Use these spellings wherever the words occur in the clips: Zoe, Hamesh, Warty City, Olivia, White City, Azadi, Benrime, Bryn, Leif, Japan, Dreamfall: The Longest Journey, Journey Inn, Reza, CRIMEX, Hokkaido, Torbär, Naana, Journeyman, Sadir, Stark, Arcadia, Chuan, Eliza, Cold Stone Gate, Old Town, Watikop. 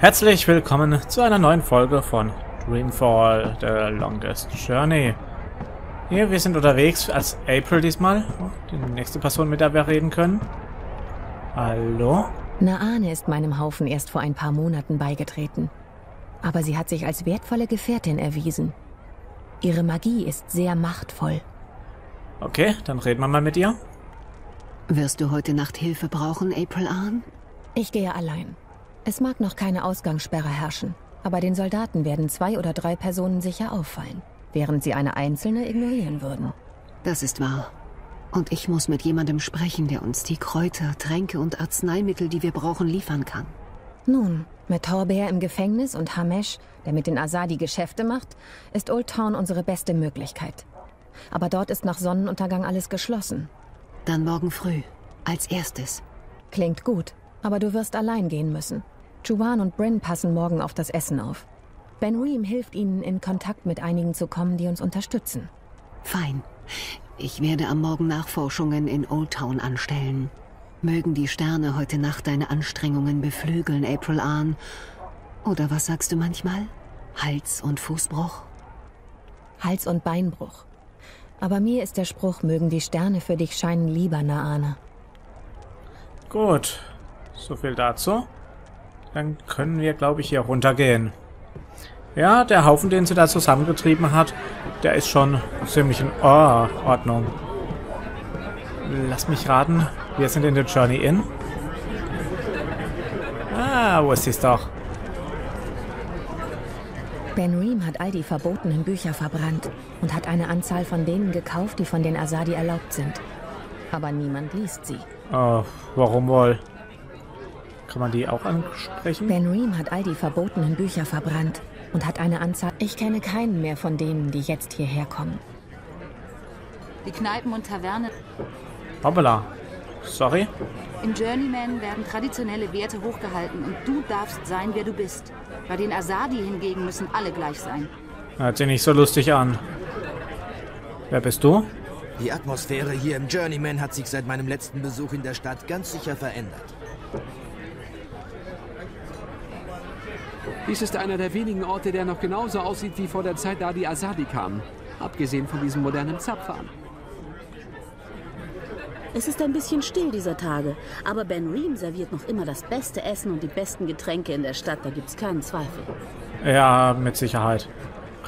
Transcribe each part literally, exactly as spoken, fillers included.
Herzlich willkommen zu einer neuen Folge von Dreamfall: The Longest Journey. Hier, wir sind unterwegs als April diesmal. Die nächste Person, mit der wir reden können. Hallo? Naana ist meinem Haufen erst vor ein paar Monaten beigetreten. Aber sie hat sich als wertvolle Gefährtin erwiesen. Ihre Magie ist sehr machtvoll. Okay, dann reden wir mal mit ihr. Wirst du heute Nacht Hilfe brauchen, April Ryan? Ich gehe allein. Es mag noch keine Ausgangssperre herrschen, aber den Soldaten werden zwei oder drei Personen sicher auffallen, während sie eine einzelne ignorieren würden. Das ist wahr. Und ich muss mit jemandem sprechen, der uns die Kräuter, Tränke und Arzneimittel, die wir brauchen, liefern kann. Nun, mit Torbär im Gefängnis und Hamesh, der mit den Azadi Geschäfte macht, ist Old Town unsere beste Möglichkeit. Aber dort ist nach Sonnenuntergang alles geschlossen. Dann morgen früh, als erstes. Klingt gut. Aber du wirst allein gehen müssen. Chuan und Bryn passen morgen auf das Essen auf. Benrime hilft ihnen, in Kontakt mit einigen zu kommen, die uns unterstützen. Fein. Ich werde am Morgen Nachforschungen in Old Town anstellen. Mögen die Sterne heute Nacht deine Anstrengungen beflügeln, April Ryan. Oder was sagst du manchmal? Hals- und Fußbruch? Hals- und Beinbruch. Aber mir ist der Spruch, mögen die Sterne für dich scheinen, lieber, Naana. Gut. So viel dazu. Dann können wir, glaube ich, hier runtergehen. Ja, der Haufen, den sie da zusammengetrieben hat, der ist schon ziemlich in Ordnung. Lass mich raten, wir sind in der Journey Inn. Ah, wo ist sie doch? Benrime hat all die verbotenen Bücher verbrannt und hat eine Anzahl von denen gekauft, die von den Azadi erlaubt sind. Aber niemand liest sie. Oh, warum wohl? Kann man die auch ansprechen? Benrime hat all die verbotenen Bücher verbrannt und hat eine Anzahl... Ich kenne keinen mehr von denen, die jetzt hierher kommen. Die Kneipen und Tavernen... Hoppala. Sorry. Im Journeyman werden traditionelle Werte hochgehalten und du darfst sein, wer du bist. Bei den Azadi hingegen müssen alle gleich sein. Hört sich nicht so lustig an. Wer bist du? Die Atmosphäre hier im Journeyman hat sich seit meinem letzten Besuch in der Stadt ganz sicher verändert. Dies ist einer der wenigen Orte, der noch genauso aussieht wie vor der Zeit, da die Azadi kamen. Abgesehen von diesem modernen Zapfhahn. Es ist ein bisschen still dieser Tage, aber Benrime serviert noch immer das beste Essen und die besten Getränke in der Stadt. Da gibt's keinen Zweifel. Ja, mit Sicherheit.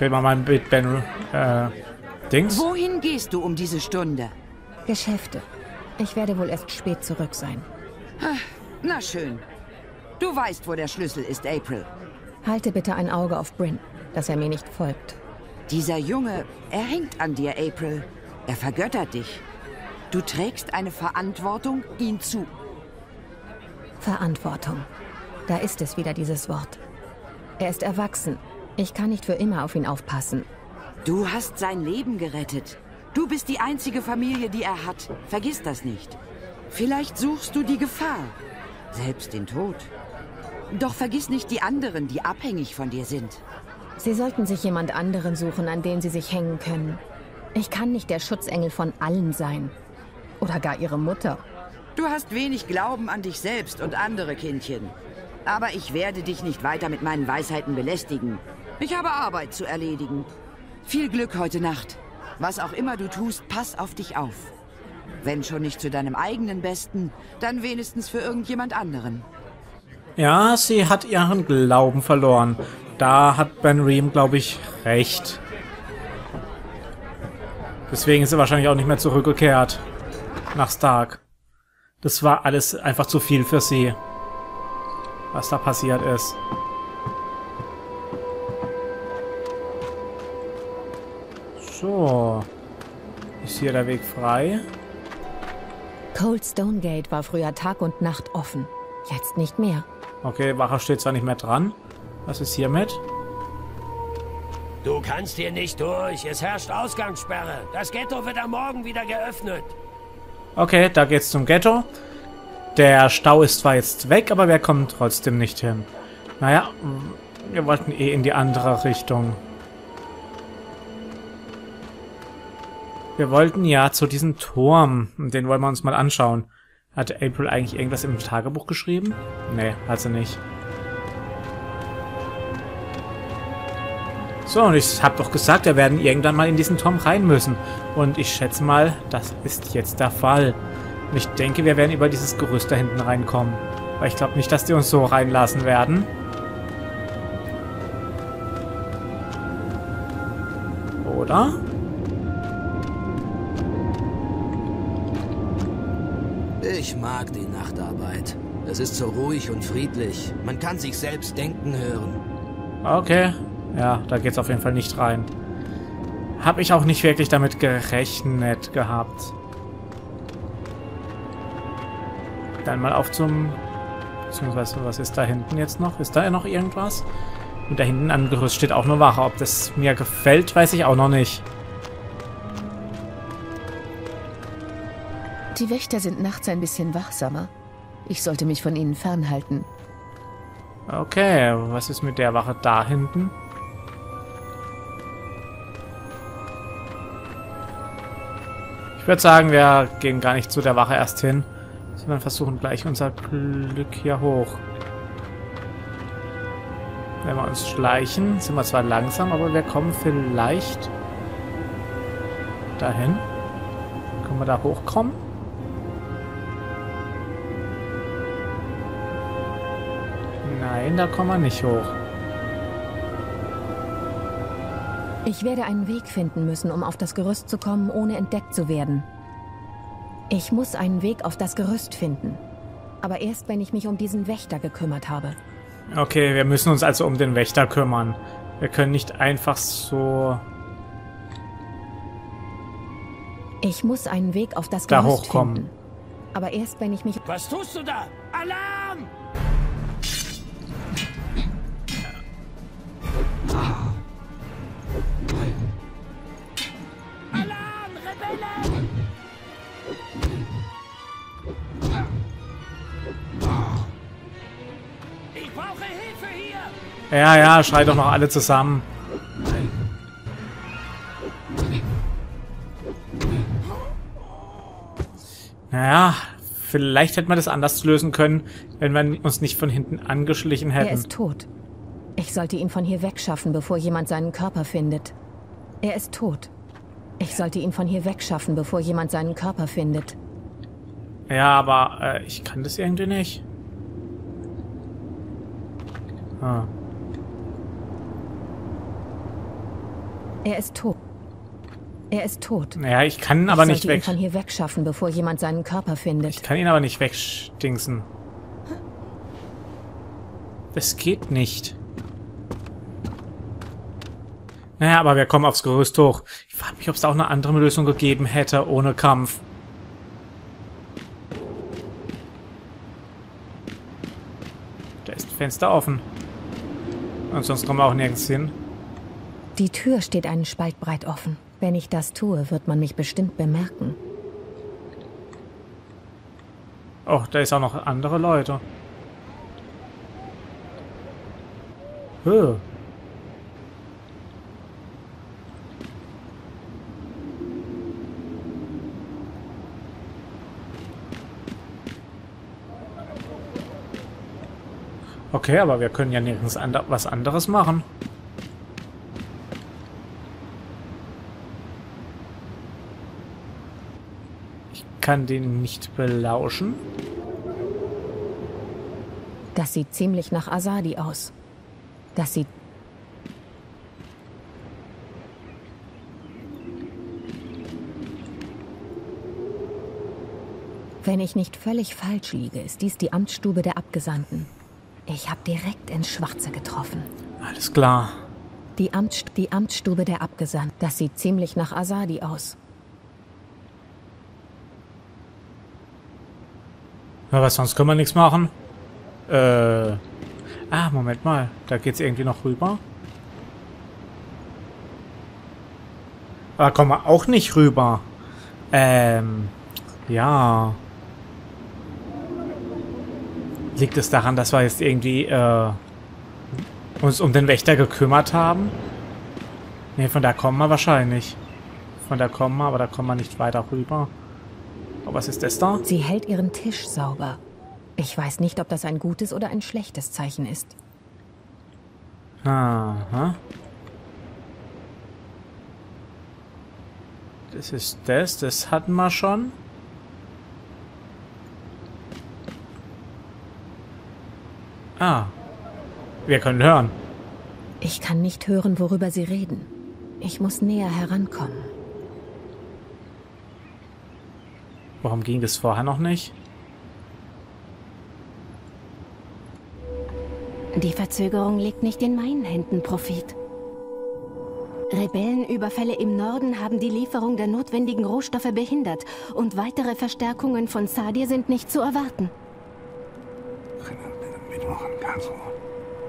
Reden wir mal mit Ben... Äh, Dings? Wohin gehst du um diese Stunde? Geschäfte. Ich werde wohl erst spät zurück sein. Na schön. Du weißt, wo der Schlüssel ist, April. Halte bitte ein Auge auf Bryn, dass er mir nicht folgt. Dieser Junge, er hängt an dir, April. Er vergöttert dich. Du trägst eine Verantwortung ihm zu. Verantwortung. Da ist es wieder, dieses Wort. Er ist erwachsen. Ich kann nicht für immer auf ihn aufpassen. Du hast sein Leben gerettet. Du bist die einzige Familie, die er hat. Vergiss das nicht. Vielleicht suchst du die Gefahr. Selbst den Tod. Doch vergiss nicht die anderen, die abhängig von dir sind. Sie sollten sich jemand anderen suchen, an den sie sich hängen können. Ich kann nicht der Schutzengel von allen sein. Oder gar ihre Mutter. Du hast wenig Glauben an dich selbst und andere, Kindchen. Aber ich werde dich nicht weiter mit meinen Weisheiten belästigen. Ich habe Arbeit zu erledigen. Viel Glück heute Nacht. Was auch immer du tust, pass auf dich auf. Wenn schon nicht zu deinem eigenen Besten, dann wenigstens für irgendjemand anderen. Ja, sie hat ihren Glauben verloren. Da hat Benrime, glaube ich, recht. Deswegen ist sie wahrscheinlich auch nicht mehr zurückgekehrt. Nach Stark. Das war alles einfach zu viel für sie. Was da passiert ist. So. Ist hier der Weg frei? Cold Stone Gate war früher Tag und Nacht offen. Jetzt nicht mehr. Okay, Wache steht zwar nicht mehr dran. Was ist hiermit? Du kannst hier nicht durch. Es herrscht Ausgangssperre. Das Ghetto wird am Morgen wieder geöffnet. Okay, da geht's zum Ghetto. Der Stau ist zwar jetzt weg, aber wir kommen trotzdem nicht hin. Naja, wir wollten eh in die andere Richtung. Wir wollten ja zu diesem Turm. Den wollen wir uns mal anschauen. Hat April eigentlich irgendwas im Tagebuch geschrieben? Nee, hat sie nicht. So, und ich habe doch gesagt, wir werden irgendwann mal in diesen Turm rein müssen. Und ich schätze mal, das ist jetzt der Fall. Und ich denke, wir werden über dieses Gerüst da hinten reinkommen. Aber ich glaube nicht, dass die uns so reinlassen werden. Oder? Ich mag die Nachtarbeit. Es ist so ruhig und friedlich. Man kann sich selbst denken hören. Okay. Ja, da geht's auf jeden Fall nicht rein. Hab ich auch nicht wirklich damit gerechnet gehabt. Dann mal auf zum... Beziehungsweise, was ist da hinten jetzt noch? Ist da noch irgendwas? Und da hinten am Gerüst steht auch eine Wache. Ob das mir gefällt, weiß ich auch noch nicht. Die Wächter sind nachts ein bisschen wachsamer. Ich sollte mich von ihnen fernhalten. Okay, was ist mit der Wache da hinten? Ich würde sagen, wir gehen gar nicht zu der Wache erst hin, sondern versuchen gleich unser Glück hier hoch. Wenn wir uns schleichen, sind wir zwar langsam, aber wir kommen vielleicht dahin. Können wir da hochkommen? Nein, da kommen wir nicht hoch. Ich werde einen Weg finden müssen, um auf das Gerüst zu kommen, ohne entdeckt zu werden. Ich muss einen Weg auf das Gerüst finden. Aber erst, wenn ich mich um diesen Wächter gekümmert habe. Okay, wir müssen uns also um den Wächter kümmern. Wir können nicht einfach so... Ich muss einen Weg auf das Gerüst da hochkommen. Finden. Aber erst, wenn ich mich... Was tust du da? Alarm! Alarm, Rebellen! Ich brauche Hilfe hier! Ja, ja, schreit doch noch alle zusammen. Naja, vielleicht hätte man das anders lösen können, wenn wir uns nicht von hinten angeschlichen hätten. Er ist tot. Ich sollte ihn von hier wegschaffen, bevor jemand seinen Körper findet. Er ist tot. Ich sollte ihn von hier wegschaffen, bevor jemand seinen Körper findet. Ja, aber äh, ich kann das irgendwie nicht. Ah. Er ist tot. Er ist tot. Naja, ich kann ihn aber nicht weg. Ich sollte ihn von hier wegschaffen, bevor jemand seinen Körper findet. Ich kann ihn aber nicht wegstingsen. Das geht nicht. Naja, aber wir kommen aufs Gerüst hoch. Ich frage mich, ob es da auch eine andere Lösung gegeben hätte, ohne Kampf. Da ist ein Fenster offen. Und sonst kommen wir auch nirgends hin. Die Tür steht einen Spalt breit offen. Wenn ich das tue, wird man mich bestimmt bemerken. Oh, da ist auch noch andere Leute. Höh. Okay, aber wir können ja nirgends ander- was anderes machen. Kann den nicht belauschen. Das sieht ziemlich nach Azadi aus. Das sieht... Wenn ich nicht völlig falsch liege, ist dies die Amtsstube der Abgesandten. Ich habe direkt ins Schwarze getroffen. Alles klar. Die, Amtsst die Amtsstube der Abgesandten. Das sieht ziemlich nach Azadi aus. Aber sonst können wir nichts machen. Äh. Ah, Moment mal. Da geht's irgendwie noch rüber. Aber kommen wir auch nicht rüber. Ähm. Ja. Liegt es daran, dass wir jetzt irgendwie, äh, uns um den Wächter gekümmert haben? Ne, von da kommen wir wahrscheinlich. Von da kommen wir, aber da kommen wir nicht weiter rüber. Oh, was ist das da? Sie hält ihren Tisch sauber. Ich weiß nicht, ob das ein gutes oder ein schlechtes Zeichen ist. Aha. Das ist das, das hatten wir schon. Ah, wir können hören. Ich kann nicht hören, worüber sie reden. Ich muss näher herankommen. Warum ging das vorher noch nicht? Die Verzögerung liegt nicht in meinen Händen, Prophet. Rebellenüberfälle im Norden haben die Lieferung der notwendigen Rohstoffe behindert und weitere Verstärkungen von Sadir sind nicht zu erwarten.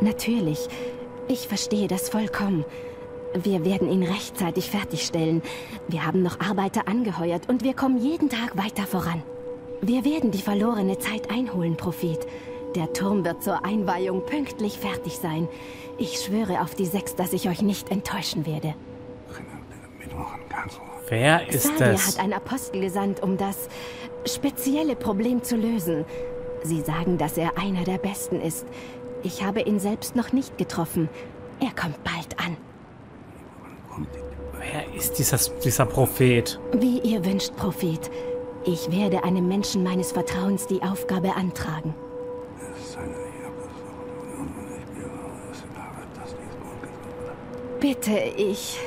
Natürlich. Ich verstehe das vollkommen. Wir werden ihn rechtzeitig fertigstellen. Wir haben noch Arbeiter angeheuert und wir kommen jeden Tag weiter voran. Wir werden die verlorene Zeit einholen, Prophet. Der Turm wird zur Einweihung pünktlich fertig sein. Ich schwöre auf die Sechs, dass ich euch nicht enttäuschen werde. Wer ist das? Sadir hat einen Apostel gesandt, um das spezielle Problem zu lösen. Sie sagen, dass er einer der Besten ist. Ich habe ihn selbst noch nicht getroffen. Er kommt bald an. Wer ist dieser, dieser Prophet? Wie ihr wünscht, Prophet. Ich werde einem Menschen meines Vertrauens die Aufgabe antragen. Bitte, ich...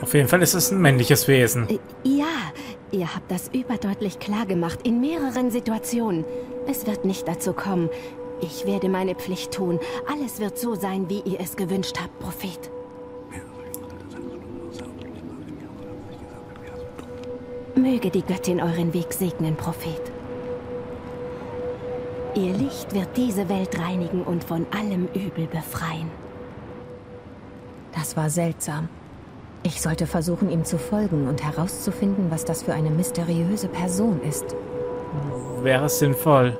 Auf jeden Fall ist es ein männliches Wesen. Ja, ihr habt das überdeutlich klar gemacht, in mehreren Situationen. Es wird nicht dazu kommen. Ich werde meine Pflicht tun. Alles wird so sein, wie ihr es gewünscht habt, Prophet. Möge die Göttin euren Weg segnen, Prophet. Ihr Licht wird diese Welt reinigen und von allem Übel befreien. Das war seltsam. Ich sollte versuchen, ihm zu folgen und herauszufinden, was das für eine mysteriöse Person ist. Wäre es sinnvoll.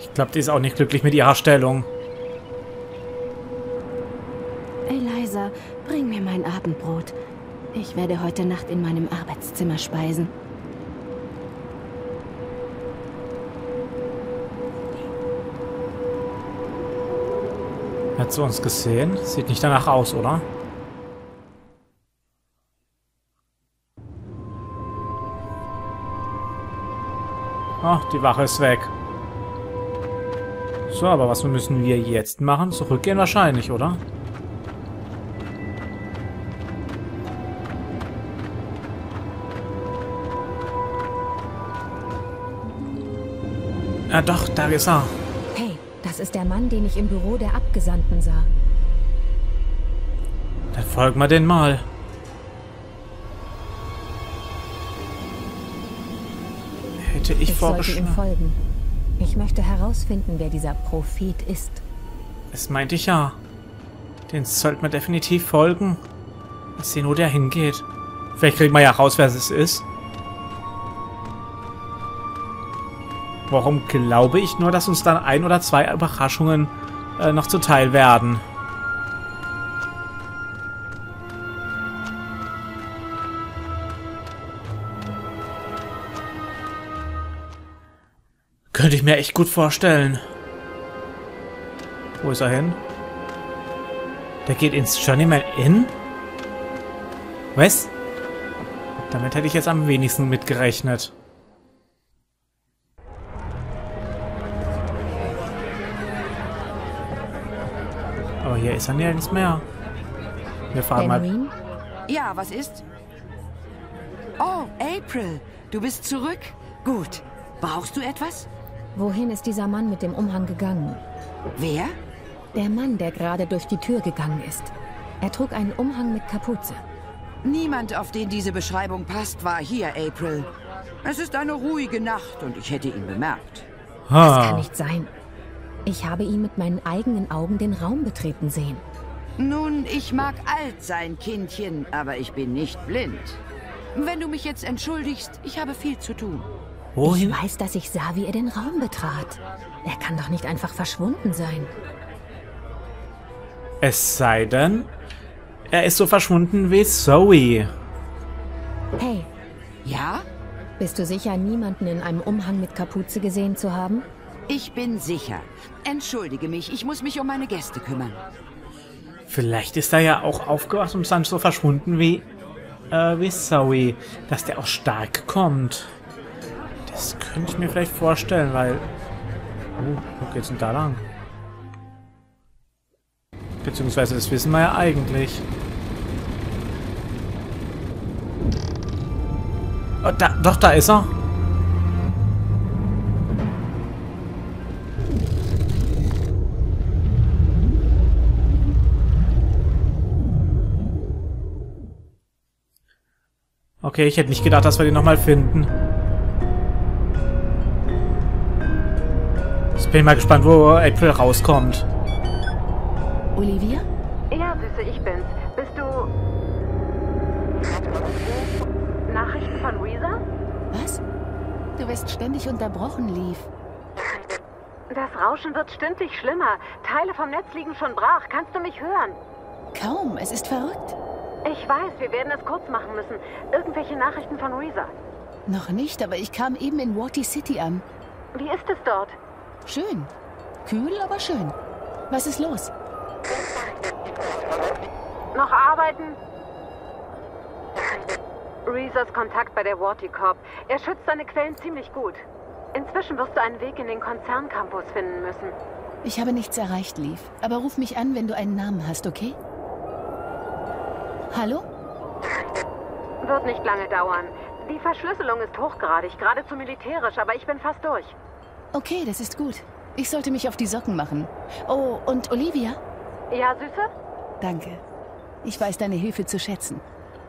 Ich glaube, die ist auch nicht glücklich mit ihrer Stellung. Eliza, bring mir mein Abendbrot. Ich werde heute Nacht in meinem Arbeitszimmer speisen. Hat sie uns gesehen? Sieht nicht danach aus, oder? Ach, die Wache ist weg. So, aber was müssen wir jetzt machen? Zurückgehen wahrscheinlich, oder? Ja doch, da ist er. Hey, das ist der Mann, den ich im Büro der Abgesandten sah. Dann folgen wir den mal. Hätte ich, ich vorgeschlagen. Sollte ihm folgen. Ich möchte herausfinden, wer dieser Prophet ist. Das meinte ich ja. Den sollte man definitiv folgen. Ich sehe nur, der hingeht. Vielleicht kriegen wir ja raus, wer es ist. Warum glaube ich nur, dass uns dann ein oder zwei Überraschungen äh, noch zuteil werden? Könnte ich mir echt gut vorstellen. Wo ist er hin? Der geht ins Journeyman Inn? Was? Damit hätte ich jetzt am wenigsten mitgerechnet. Hier ist er nirgends mehr. Wir fahren Benrime? Mal. Ja, was ist? Oh, April, du bist zurück. Gut. Brauchst du etwas? Wohin ist dieser Mann mit dem Umhang gegangen? Wer? Der Mann, der gerade durch die Tür gegangen ist. Er trug einen Umhang mit Kapuze. Niemand, auf den diese Beschreibung passt, war hier, April. Es ist eine ruhige Nacht und ich hätte ihn bemerkt. Ha. Das kann nicht sein. Ich habe ihn mit meinen eigenen Augen den Raum betreten sehen. Nun, ich mag alt sein, Kindchen, aber ich bin nicht blind. Wenn du mich jetzt entschuldigst, ich habe viel zu tun. Wohin? Ich weiß, dass ich sah, wie er den Raum betrat. Er kann doch nicht einfach verschwunden sein. Es sei denn, er ist so verschwunden wie Zoe. Hey. Ja? Bist du sicher, niemanden in einem Umhang mit Kapuze gesehen zu haben? Ich bin sicher. Entschuldige mich, ich muss mich um meine Gäste kümmern. Vielleicht ist er ja auch aufgewacht und dann so verschwunden wie, äh, wie Zoe, dass der auch stark kommt. Das könnte ich mir vielleicht vorstellen, weil... Oh, wo geht's denn da lang? Beziehungsweise, das wissen wir ja eigentlich. Oh, da, doch, da ist er. Okay, ich hätte nicht gedacht, dass wir den nochmal finden. Jetzt bin ich mal gespannt, wo April rauskommt. Olivia? Ja, Süße, ich bin's. Bist du... Nachrichten von Reza? Was? Du wirst ständig unterbrochen, Leif. Das Rauschen wird stündlich schlimmer. Teile vom Netz liegen schon brach. Kannst du mich hören? Kaum, es ist verrückt. Ich weiß, wir werden es kurz machen müssen. Irgendwelche Nachrichten von Reza? Noch nicht, aber ich kam eben in Warty City an. Wie ist es dort? Schön. Kühl, aber schön. Was ist los? Noch arbeiten? Rezas Kontakt bei der Watikop. Er schützt seine Quellen ziemlich gut. Inzwischen wirst du einen Weg in den Konzerncampus finden müssen. Ich habe nichts erreicht, Leif. Aber ruf mich an, wenn du einen Namen hast, okay? Hallo? Wird nicht lange dauern. Die Verschlüsselung ist hochgradig, geradezu militärisch, aber ich bin fast durch. Okay, das ist gut. Ich sollte mich auf die Socken machen. Oh, und Olivia? Ja, Süße? Danke. Ich weiß deine Hilfe zu schätzen.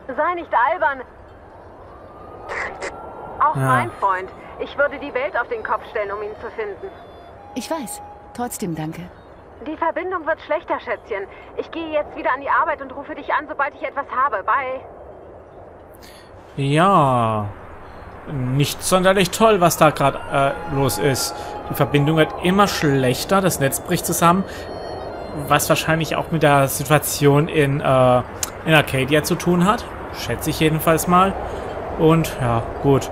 Sei nicht albern. Auch ja. Mein Freund. Ich würde die Welt auf den Kopf stellen, um ihn zu finden. Ich weiß. Trotzdem danke. Die Verbindung wird schlechter, Schätzchen. Ich gehe jetzt wieder an die Arbeit und rufe dich an, sobald ich etwas habe. Bye. Ja. Nicht sonderlich toll, was da gerade äh, los ist. Die Verbindung wird immer schlechter, das Netz bricht zusammen. Was wahrscheinlich auch mit der Situation in, äh, in Arcadia zu tun hat. Schätze ich jedenfalls mal. Und ja, gut.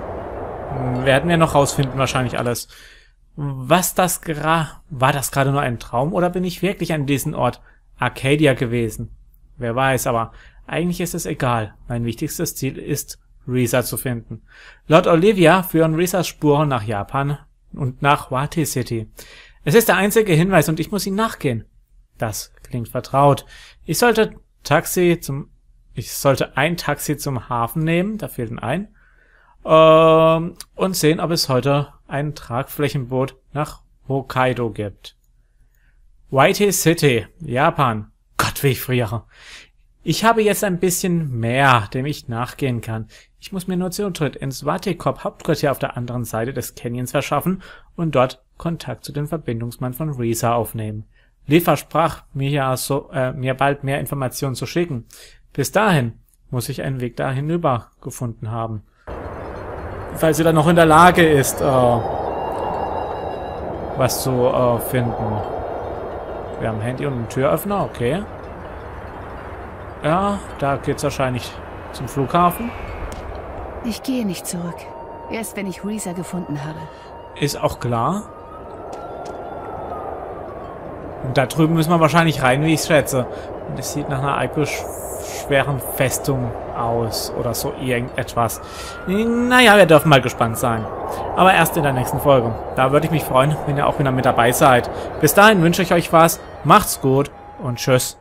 Werden wir noch rausfinden wahrscheinlich alles. Was das gerade... War das gerade nur ein Traum oder bin ich wirklich an diesem Ort Arcadia gewesen? Wer weiß, aber eigentlich ist es egal. Mein wichtigstes Ziel ist, Reza zu finden. Laut Olivia führen Rezas Spuren nach Japan und nach Warty City. Es ist der einzige Hinweis und ich muss ihm nachgehen. Das klingt vertraut. Ich sollte Taxi zum, ich sollte ein Taxi zum Hafen nehmen, da fehlt ein ein, ähm, und sehen, ob es heute ein Tragflächenboot nach Hokkaido gibt. White City, Japan. Gott, wie ich friere. Ich habe jetzt ein bisschen mehr, dem ich nachgehen kann. Ich muss mir nur Zutritt ins Watikop Hauptquartier auf der anderen Seite des Canyons verschaffen und dort Kontakt zu dem Verbindungsmann von Reza aufnehmen. Leif versprach mir ja so, äh, mir bald mehr Informationen zu schicken. Bis dahin muss ich einen Weg da hinüber gefunden haben. Falls sie dann noch in der Lage ist, äh, was zu äh, finden. Wir haben ein Handy und einen Türöffner, okay. Ja, da geht's wahrscheinlich zum Flughafen. Ich gehe nicht zurück. Erst wenn ich Reza gefunden habe. Ist auch klar. Und da drüben müssen wir wahrscheinlich rein, wie ich schätze. Und es sieht nach einer episch-schweren Festung aus oder so irgendetwas. Naja, wir dürfen mal gespannt sein. Aber erst in der nächsten Folge. Da würde ich mich freuen, wenn ihr auch wieder mit dabei seid. Bis dahin wünsche ich euch was. Macht's gut und tschüss.